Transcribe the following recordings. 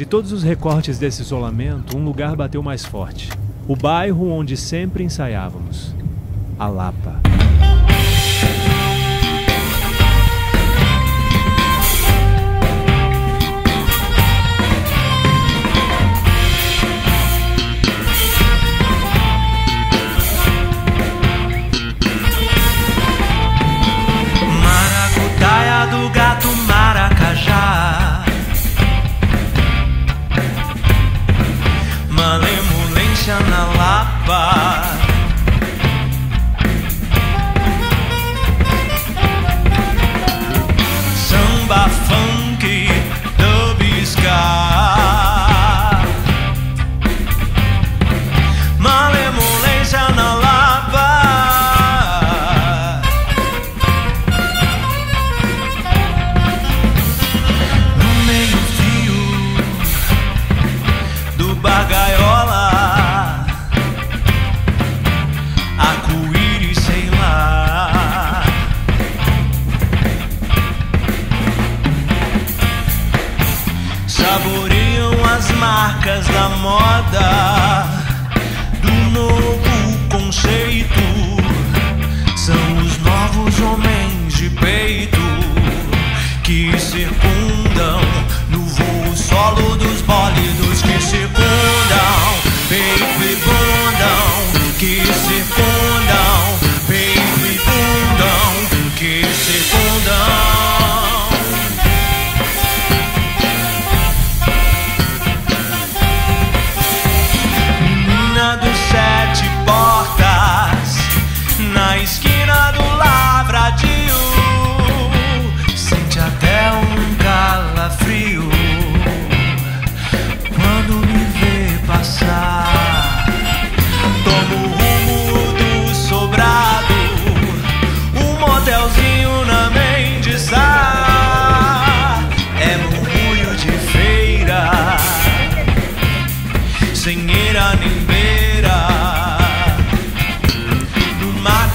De todos os recortes desse isolamento, um lugar bateu mais forte. O bairro onde sempre ensaiávamos. A Lapa. Maracutaia do gato maracajá, malemolência na Lapa. Samba funk do Biscar, malemolência na Lapa. No meio-fio do Bagaiola, saboreiam as marcas da moda, do novo conceito. São os novos homens de peito que circundam no voo solo dos bólidos, que circundam, peito e bundão, que circundam, peito e bundão, que circundam.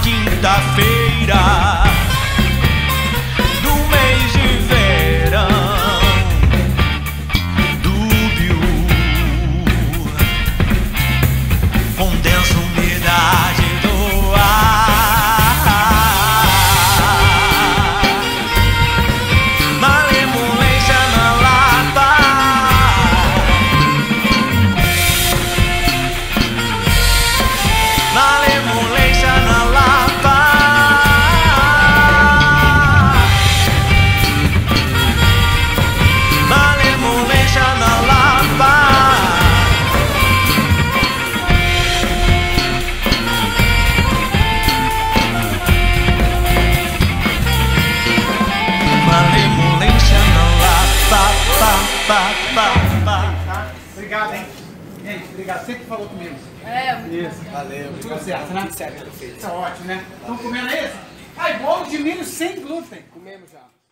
Quinta-feira do mês de verão, dúbio com densa umidade do ar, malemolência na Lapa. Malemolência na Lapa. Obrigado, hein? Gente, obrigado. Você que falou comigo. É, isso. Valeu. Tudo certo, né? Certo, perfeito. Tá ótimo, né? Estão comendo isso? Ai, bolo de milho sem glúten. Comemos já.